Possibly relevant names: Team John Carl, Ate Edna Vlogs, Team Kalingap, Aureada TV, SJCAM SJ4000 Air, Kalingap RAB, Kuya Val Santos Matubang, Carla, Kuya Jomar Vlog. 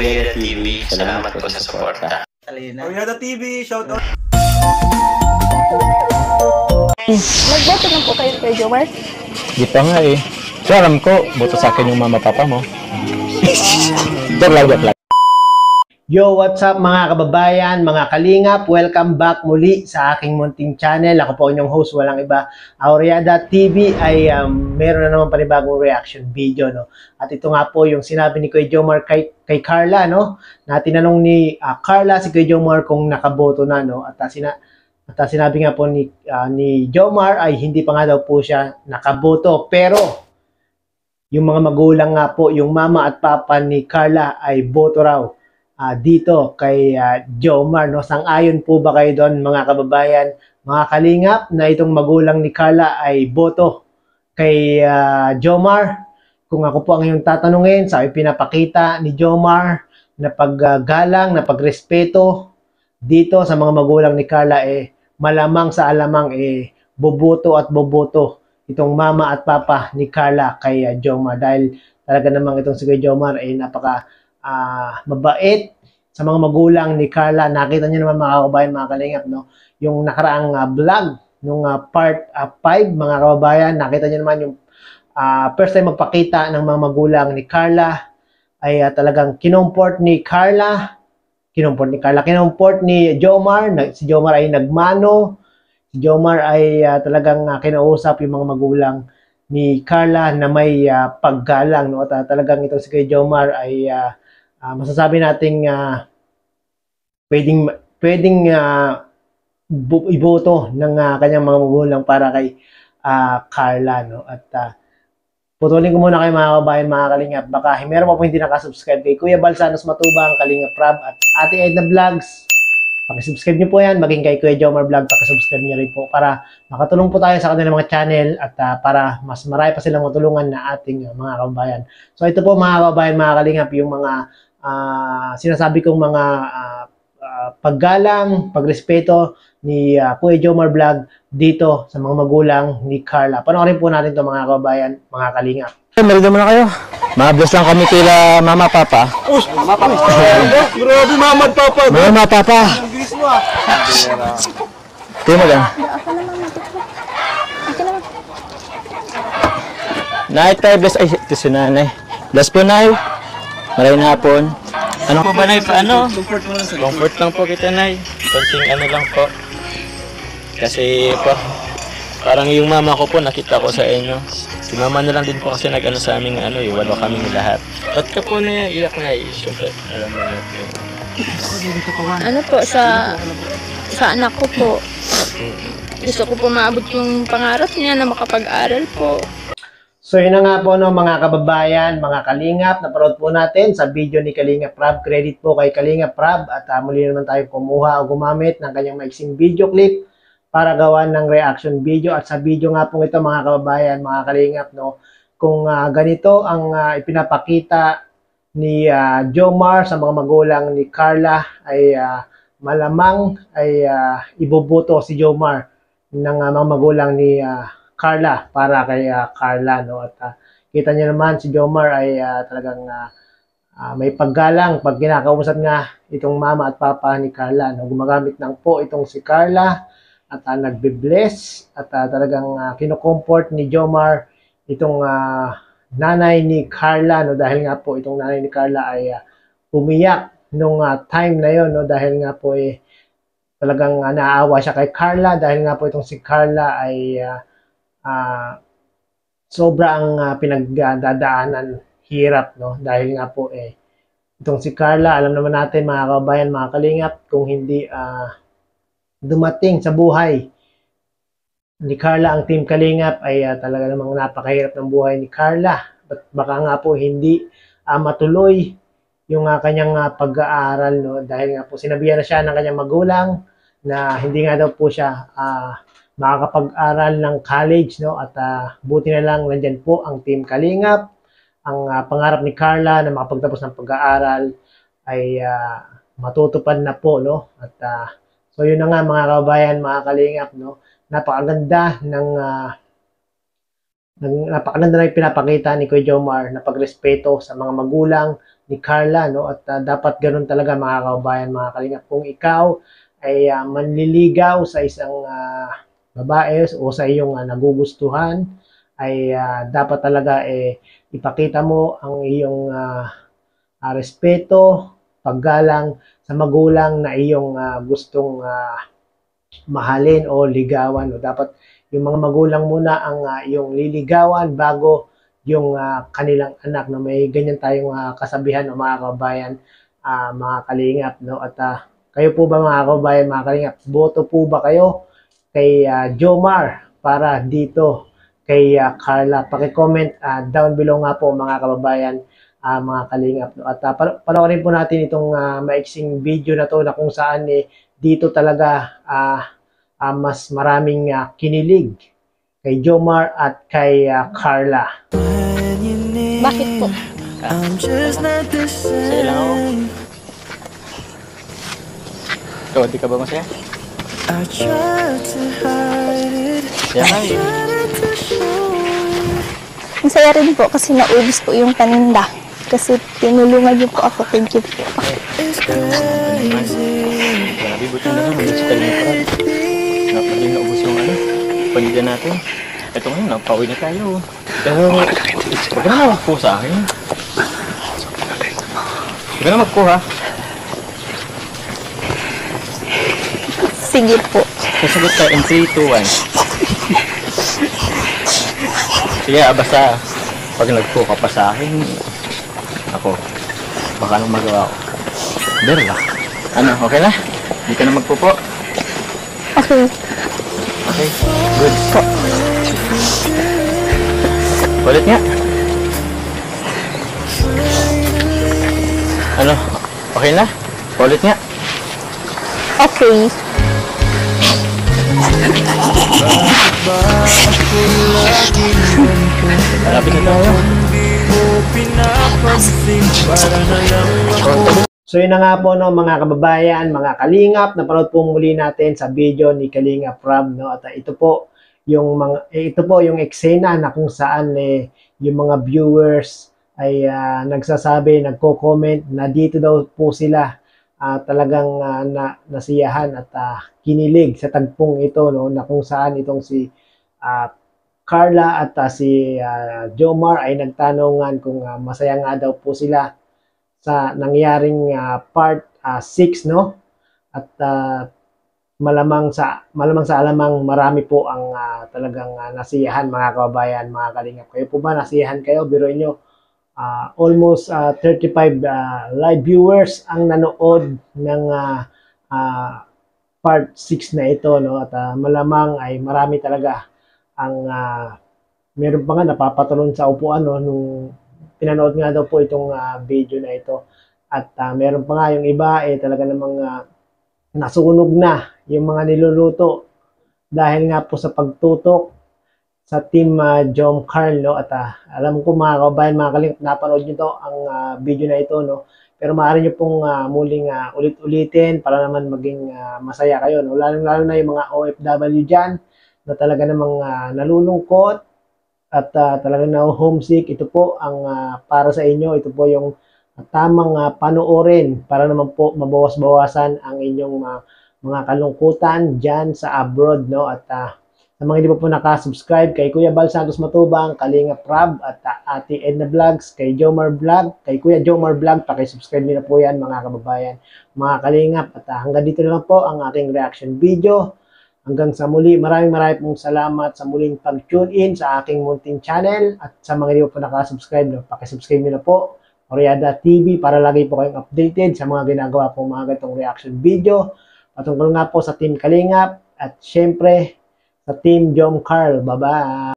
Aureada TV. Salamat po sa suporta. Aureada TV, shoutout. Nagboto na po kayo kay Jomar? Di pa nga eh. So alam ko, boto sa akin yung mama papa mo. Yo, what's up mga kababayan, mga kalingap? Welcome back muli sa aking munting channel. Ako po inyong host, walang iba, Aureada TV. Ay meron na naman panibagong reaction video, no? At ito nga po yung sinabi ni Kuya Jomar kay Carla, no? Na tinanong ni Carla si Kuya Jomar kung nakaboto na, no? At sinabi nga po ni Jomar ay hindi pa nga daw po siya nakaboto, pero yung mga magulang nga po, yung mama at papa ni Carla ay boto raw dito kay Jomar. No? Sang-ayon po ba kayo doon mga kababayan, mga kalingap, na itong magulang ni Carla ay boto kay Jomar? Kung ako po ang iyong tatanungin, sa ipinapakita ni Jomar na paggalang, na pagrespeto dito sa mga magulang ni Carla, eh malamang sa alamang eh boboto at boboto itong mama at papa ni Carla kay Jomar, dahil talaga namang itong si Jomar ay napaka mabait sa mga magulang ni Carla. Nakita niyo naman mga kababayan, mga kalingap, no? Yung nakaraang vlog nung part 5 mga kababayan, nakita niyo naman yung first time magpakita ng mga magulang ni Carla ay talagang kinomport ni Jomar. Si Jomar ay nagmano. Si Jomar ay talagang kinausap yung mga magulang ni Carla na may paggalang, no? At talagang itong si Kuya Jomar ay masasabi nating pwedeng iboto ng kanyang mga magulang para kay Carla, no? At putulin ko muna kayo mga kababayan, mga kalingap. Baka meron pa po hindi nakasubscribe kay Kuya Val Santos Matubang, Kalingap RAB at Ate Edna Vlogs. Pakisubscribe nyo po yan, maging kay Kuya Jomar Vlog, pakisubscribe nyo rin po para makatulong po tayo sa kanilang mga channel at para mas marami pa silang matulungan na ating mga kababayan. So ito po mga kababayan, mga kalingap, yung mga sinasabi kong mga paggalang, pagrespeto ni Kuya Jomar Vlog dito sa mga magulang ni Carla. Panoorin po natin ito mga kababayan, mga kalingap. Meron muna kayo. Mablos lang kami kila mama, papa. Mama, papa. Grabe, mama at papa. Mama, papa. Tingnan mo lang. Nay, tayo bless. Ay, ito si nanay. Bless po, nay. Maraming hapon. Ano po ba, nay? Paano? Comfort lang po kita, nay. Konting ano lang po. Kasi po, parang yung mama ko po, nakita ko sa inyo. Si mama na lang din po kasi nag-ano sa aming ano, iwalo kami lahat. At ka po na iyak na eh, siyempre. Alam mo natin. Ano po, sa anak ko po, gusto ko po maabot yung pangarap niya na makapag-aral po. So yun na nga po, no, mga kababayan, mga kalingap, naparod po natin sa video ni Kalingap RAB. Credit po kay Kalingap RAB at muli naman tayo kumuha o gumamit ng kanyang maiksing video clip para gawan ng reaction video. At sa video nga pong ito mga kababayan, mga kalingap, no, kung ganito ang ipinapakita ni Jomar sa mga magulang ni Carla, ay malamang ay iboboto si Jomar ng mga magulang ni Carla para kay Carla, no? At kita niyo naman si Jomar ay talagang may paggalang pag kinakausap nga itong mama at papa ni Carla, no? Gumagamit ng po itong si Carla at nagbe-bless at talagang kinukomfort ni Jomar itong nanay ni Carla, no? Dahil nga po itong nanay ni Carla ay umiyak nung time na yon, no? Dahil nga po eh, talagang naawa siya kay Carla, dahil nga po itong si Carla ay sobra ang pinagdadaanan, hirap, no? Dahil nga po eh, itong si Carla, alam naman natin mga kababayan, mga kalingap, kung hindi dumating sa buhay ni Carla ang Team Kalingap ay talaga namang napakahirap ng buhay ni Carla. But baka nga po hindi matuloy yung kanyang pag-aaral, no? Dahil nga po sinabihan na siya ng kanyang magulang na hindi nga daw po siya makakapag-aral ng college, no? At buti na lang nandyan po ang Team Kalingap. Ang pangarap ni Carla na makapagtapos ng pag-aaral ay matutupad na po, no? At so yun na nga mga kababayan, mga kalingap, no? Napakaganda ng pinapakita ni Kuya Jomar na pagrespeto sa mga magulang ni Carla, no? At dapat ganun talaga, mga kababayan, mga Kalingap. Kung ikaw ay manliligaw sa isang babae o sa iyong nagugustuhan, ay dapat talaga ipakita mo ang iyong respeto, paggalang sa magulang na iyong gustong mahalin o ligawan. No? Dapat yung mga magulang muna ang iyong liligawan bago yung kanilang anak, na may ganyan tayong kasabihan o mga kababayan, mga Kalingap, no? At kayo po ba, mga kababayan, mga Kalingap, boto po ba kayo kay Jomar para dito kay Carla? Pakicomment down below nga po, mga kababayan, mga Kalingap, no? At panoorin po natin itong maiksing video na to, na kung saan dito talaga mas maraming kinilig kay Jomar at kay Carla. Bakit po? Masaya lang ako. Ikaw, di ka ba masaya? Masaya ka eh. Masaya rin po kasi naubos po yung paninda. Kasi tinulungan niyo po ako. Thank you po. Grabe, buti na nga. Malit sa Kalingap RAB. Napaling naubos yung ano, paninda natin. Ito ngayon, napauwi na tayo. Pero, huwag na hawak po sa akin. Huwag na magkuha. Sige po. Sasagot tayo in 3, 2, 1. Sige, basta pag nagkuha pa sa akin, ako, baka anong magawa ko? Pero ba? Ano, okay na? Hindi ka na magpupo? Okay. Okay, good. Po. Ulit nga. Ano? Okay na? Ulit nga. Okay. So yun na nga po, no, mga kababayan, mga Kalingap, napanood po muli natin sa video ni Kalingap RAB, no? At ito po yung eksena na kung saan yung mga viewers ay nagsasabi, nagko-comment na dito daw po sila talagang nasiyahan at kinilig sa tagpong ito, no, na kung saan itong si Carla at si Jomar ay nagtanungan kung masaya nga daw po sila sa nangyaring part 6, no? At malamang sa alamang marami po ang talagang nasiyahan, mga kababayan, mga Kalingap. Kayo po ba, nasiyahan kayo? Biruin nyo, almost 35 live viewers ang nanood ng part 6 na ito, no? At malamang ay marami talaga ang meron pa nga napapatalon sa upuan, no, nung pinanood nga daw po itong video na ito. At meron pa nga yung iba ay talaga namang nasunog na yung mga niluluto dahil nga po sa pagtutok sa Team John Carl, no? At alam ko, mga kababayan, mga Kalingap, napanood nyo to ang video na ito, no? Pero maaari nyo pong muling ulit-ulitin para naman maging masaya kayo, no? Lalo na yung mga OFW dyan na talaga namang nalulungkot at talaga na homesick. Ito po ang para sa inyo. Ito po yung tamang panoorin para naman po mabawas-bawasan ang inyong mga kalungkutan dyan sa abroad, no? At sa mga hindi pa po nakasubscribe kay Kuya Val Santos Matubang, Kalingap RAB, at Ate Edna Vlogs, kay Jomar Vlog, kay Kuya Jomar Vlog, pakisubscribe nyo na po yan, mga kababayan, mga Kalingap. At hanggang dito na lang po ang aking reaction video. Hanggang sa muli, maraming pong salamat sa muling pag-tune in sa aking munting channel. At sa mga hindi pa po nakasubscribe, no, pakisubscribe nyo na po, Aureada TV, para lagi po kayong updated sa mga ginagawa po, mga ganitong reaction video. Patungkol nga po sa Team Kalingap at syempre, Team John Carl. Bye-bye!